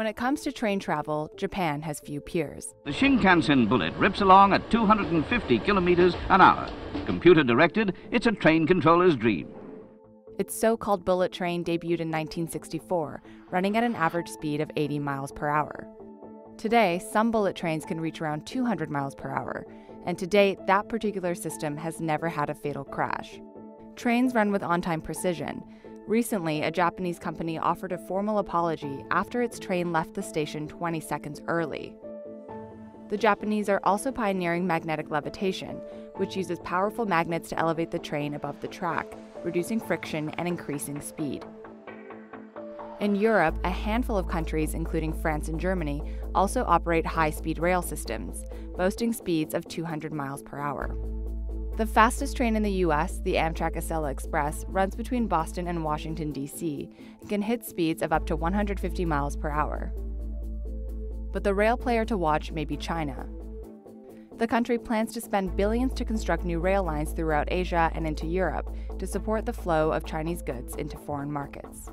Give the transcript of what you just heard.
When it comes to train travel, Japan has few peers. The Shinkansen bullet rips along at 250 kilometers an hour. Computer-directed, it's a train controller's dream. Its so-called bullet train debuted in 1964, running at an average speed of 80 miles per hour. Today, some bullet trains can reach around 200 miles per hour, and to date, that particular system has never had a fatal crash. Trains run with on-time precision. Recently, a Japanese company offered a formal apology after its train left the station 20 seconds early. The Japanese are also pioneering magnetic levitation, which uses powerful magnets to elevate the train above the track, reducing friction and increasing speed. In Europe, a handful of countries, including France and Germany, also operate high-speed rail systems, boasting speeds of 200 miles per hour. The fastest train in the U.S., the Amtrak Acela Express, runs between Boston and Washington, D.C., and can hit speeds of up to 150 miles per hour. But the rail player to watch may be China. The country plans to spend billions to construct new rail lines throughout Asia and into Europe to support the flow of Chinese goods into foreign markets.